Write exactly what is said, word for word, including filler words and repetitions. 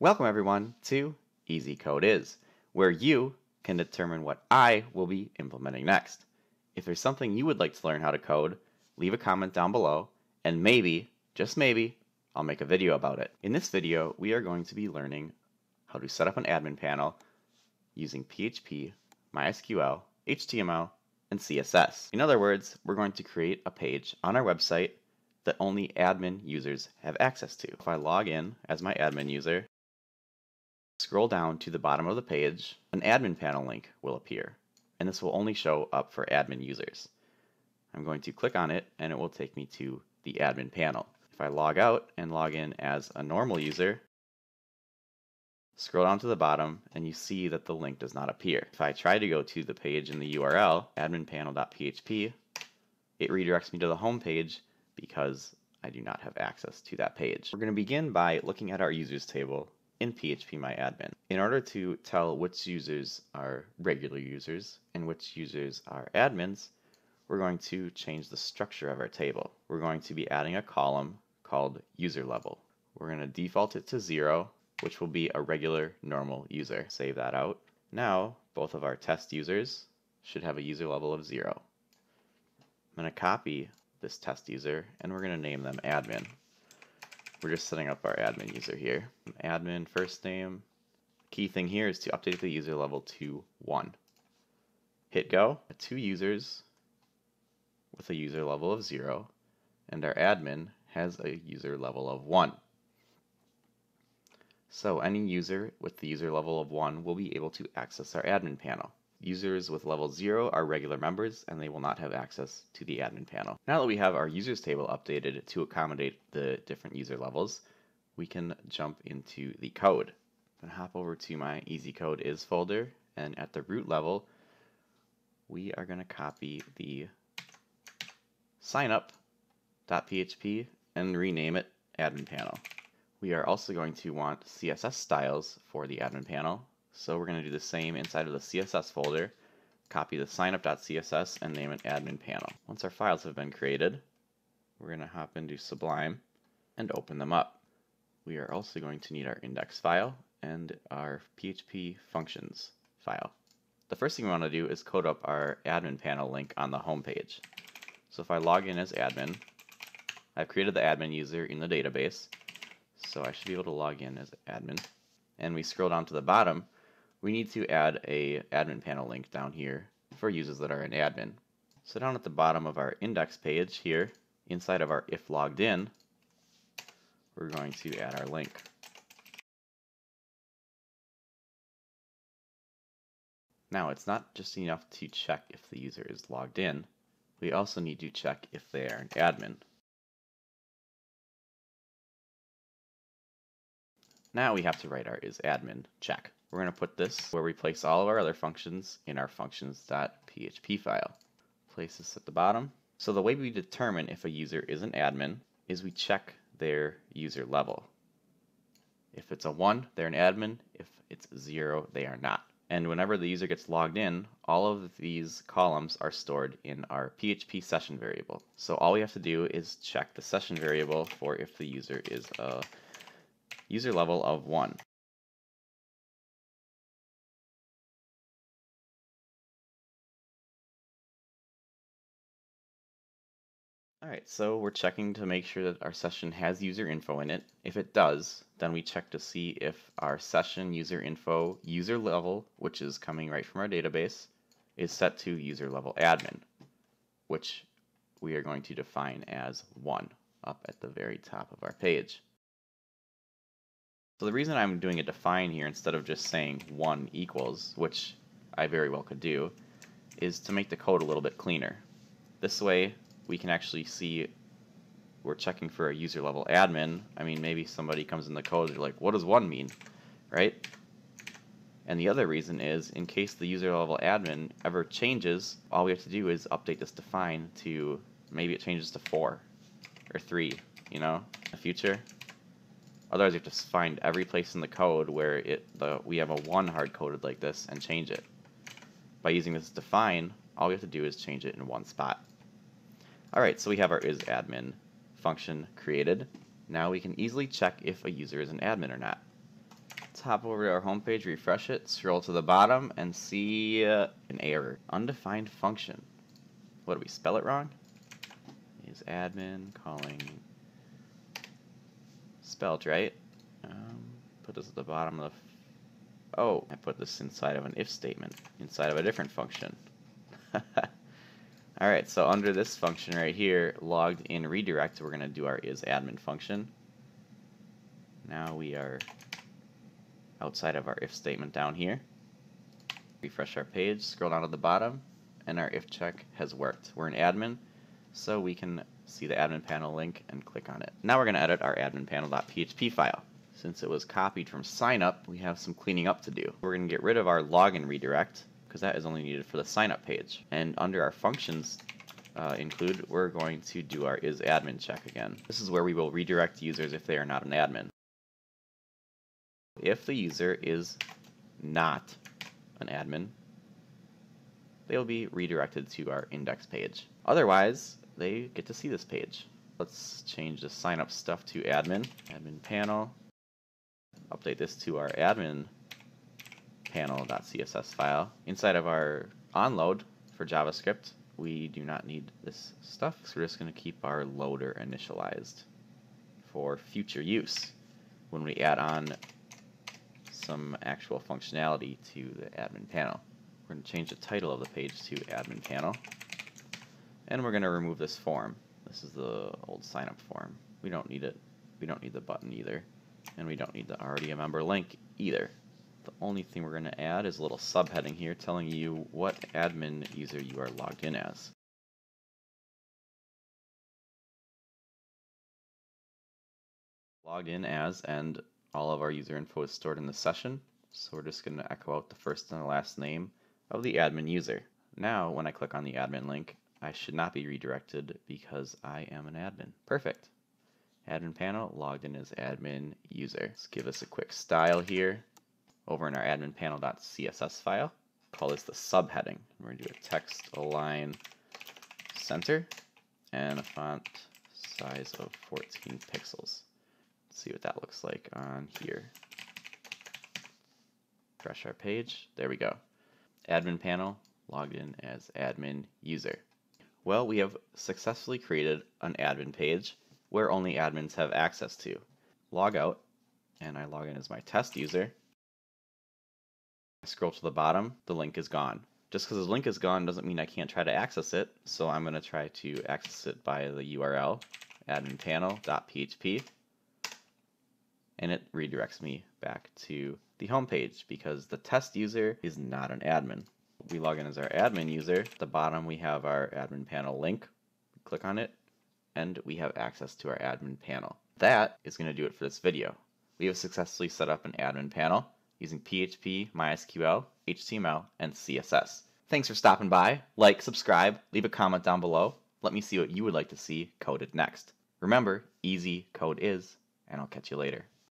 Welcome everyone to EasyCode.is, where you can determine what I will be implementing next. If there's something you would like to learn how to code, leave a comment down below, and maybe, just maybe, I'll make a video about it. In this video, we are going to be learning how to set up an admin panel using P H P, MySQL, H T M L, and C S S. In other words, we're going to create a page on our website that only admin users have access to. If I log in as my admin user, scroll down to the bottom of the page, an admin panel link will appear, and this will only show up for admin users. I'm going to click on it and it will take me to the admin panel. If I log out and log in as a normal user, scroll down to the bottom and you see that the link does not appear. If I try to go to the page in the U R L, admin panel dot P H P, it redirects me to the home page because I do not have access to that page. We're going to begin by looking at our users table in P H P My Admin. In order to tell which users are regular users and which users are admins, we're going to change the structure of our table. We're going to be adding a column called user level. We're going to default it to zero, which will be a regular normal user. Save that out. Now both of our test users should have a user level of zero. I'm going to copy this test user and we're going to name them admin. We're just setting up our admin user here. Admin first name. Key thing here is to update the user level to one. Hit go. Two users with a user level of zero, and our admin has a user level of one. So any user with the user level of one will be able to access our admin panel. Users with level zero are regular members and they will not have access to the admin panel. Now that we have our users table updated to accommodate the different user levels, we can jump into the code. I'm gonna hop over to my EasyCode.is folder, and at the root level, we are gonna copy the signup dot P H P and rename it admin panel. We are also going to want C S S styles for the admin panel. So we're going to do the same inside of the C S S folder, copy the signup dot C S S and name it admin panel. Once our files have been created, we're going to hop into Sublime and open them up. We are also going to need our index file and our P H P functions file. The first thing we want to do is code up our admin panel link on the home page. So if I log in as admin, I've created the admin user in the database, so I should be able to log in as admin. And we scroll down to the bottom, we need to add a admin panel link down here for users that are an admin. So down at the bottom of our index page here, inside of our if logged in, we're going to add our link. Now it's not just enough to check if the user is logged in, we also need to check if they are an admin. Now we have to write our is admin check. We're going to put this where we place all of our other functions in our functions dot P H P file. Place this at the bottom. So the way we determine if a user is an admin is we check their user level. If it's a one, they're an admin. If it's zero, they are not. And whenever the user gets logged in, all of these columns are stored in our P H P session variable. So all we have to do is check the session variable for if the user is a user level of one. Alright, so we're checking to make sure that our session has user info in it. If it does, then we check to see if our session user info user level, which is coming right from our database, is set to user level admin, which we are going to define as one up at the very top of our page. So the reason I'm doing a define here instead of just saying one equals, which I very well could do, is to make the code a little bit cleaner. This way, we can actually see we're checking for a user level admin. I mean, maybe somebody comes in the code, they're like, what does one mean, right? And the other reason is, in case the user level admin ever changes, all we have to do is update this define to, maybe it changes to four or three, you know, in the future. Otherwise, you have to find every place in the code where it the, we have a one hard-coded like this and change it. By using this define, all we have to do is change it in one spot. Alright, so we have our isAdmin function created. Now we can easily check if a user is an admin or not. hop over to our home page, refresh it, scroll to the bottom, and see uh, an error. Undefined function. What, do we spell it wrong? Is admin calling spelled right? Um, put this at the bottom of the... Oh, I put this inside of an if statement, inside of a different function. Alright, so under this function right here, logged in redirect, we're going to do our is admin function. Now we are outside of our if statement down here. Refresh our page, scroll down to the bottom, and our if check has worked. We're in admin, so we can see the admin panel link and click on it. Now we're going to edit our admin panel dot P H P file. Since it was copied from signup, we have some cleaning up to do. We're going to get rid of our login redirect, because that is only needed for the signup page. And under our functions uh, include, we're going to do our is admin check again. This is where we will redirect users if they are not an admin. If the user is not an admin, they will be redirected to our index page. Otherwise, they get to see this page. Let's change the signup stuff to admin, admin panel. Update this to our admin panel dot C S S file. Inside of our onload for JavaScript, we do not need this stuff, so we're just going to keep our loader initialized for future use when we add on some actual functionality to the admin panel. We're going to change the title of the page to admin panel, and we're going to remove this form. This is the old signup form. We don't need it. We don't need the button either, and we don't need the already a member link either. The only thing we're going to add is a little subheading here telling you what admin user you are logged in as. Logged in as, and all of our user info is stored in the session, so we're just going to echo out the first and the last name of the admin user. Now, when I click on the admin link, I should not be redirected because I am an admin. Perfect. Admin panel, logged in as admin user. Let's give us a quick style here. Over in our admin panel dot C S S file, call this the subheading. We're going to do a text align center and a font size of fourteen pixels. Let's see what that looks like on here. Refresh our page. There we go. Admin panel logged in as admin user. Well, we have successfully created an admin page where only admins have access to. Log out, and I log in as my test user. I scroll to the bottom, the link is gone. Just because the link is gone doesn't mean I can't try to access it, so I'm going to try to access it by the U R L admin panel dot P H P, and it redirects me back to the home page because the test user is not an admin. We log in as our admin user. At the bottom we have our admin panel link. We click on it, and we have access to our admin panel. That is going to do it for this video. We have successfully set up an admin panel using P H P, MySQL, H T M L, and C S S. Thanks for stopping by. Like, subscribe, leave a comment down below. Let me see what you would like to see coded next. Remember, easy code is, and I'll catch you later.